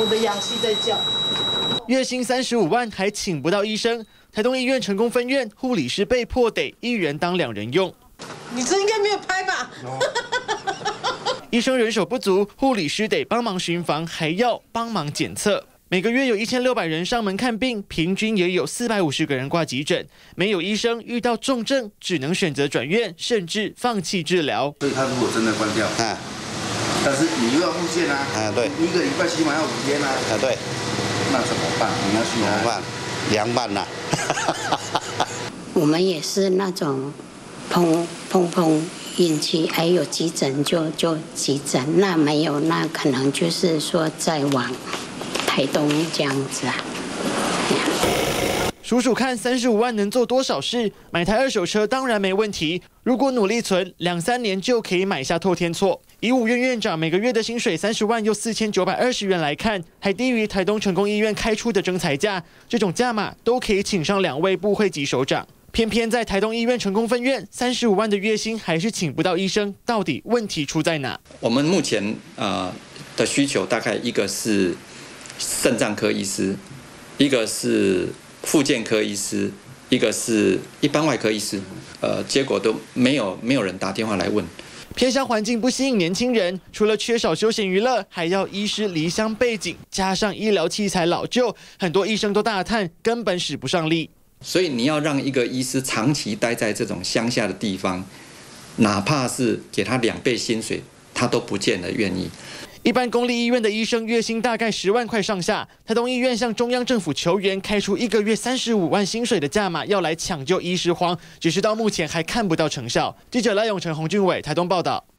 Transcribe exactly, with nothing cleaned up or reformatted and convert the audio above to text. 我的氧气在叫。月薪三十五万还请不到医生，台东医院成功分院护理师被迫得一人当两人用。你这应该没有拍吧？ No. 医生人手不足，护理师得帮忙巡房，还要帮忙检测。 每个月有一千六百人上门看病，平均也有四百五十个人挂急诊。没有医生，遇到重症只能选择转院，甚至放弃治疗。所以他如果真的关掉，啊，但是你又要复健啊，啊对，一个礼拜起码要五天啊，啊对，那怎么办？你要去怎么办？凉拌呐。我们也是那种碰碰碰运气，还有急诊就就急诊，那没有那可能就是说再往 台东这样子啊，数数看，三十五万能做多少事？买台二手车当然没问题，如果努力存，两三年就可以买下透天厝。以武院院长每个月的薪水三十万又四千九百二十元来看，还低于台东成功医院开出的征才价，这种价码都可以请上两位部会级首长。偏偏在台东医院成功分院，三十五万的月薪还是请不到医生，到底问题出在哪？我们目前呃的需求大概一个是 肾脏科医师，一个是复健科医师，一个是一般外科医师，呃，结果都没有没有人打电话来问。偏乡环境不吸引年轻人，除了缺少休闲娱乐，还要医师离乡背景，加上医疗器材老旧，很多医生都大叹根本使不上力。所以你要让一个医师长期待在这种乡下的地方，哪怕是给他两倍薪水，他都不见得愿意。 一般公立医院的医生月薪大概十万块上下，台东医院向中央政府求援，开出一个月三十五万薪水的价码，要来抢救医师荒，只是到目前还看不到成效。记者赖永成、洪俊伟，台东报道。